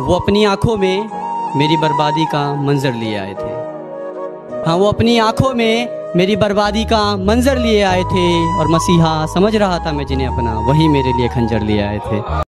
वो अपनी आंखों में मेरी बर्बादी का मंजर लिए आए थे। हाँ, वो अपनी आंखों में मेरी बर्बादी का मंजर लिए आए थे, और मसीहा समझ रहा था मैं जिन्हें अपना, वही मेरे लिए खंजर लिए आए थे।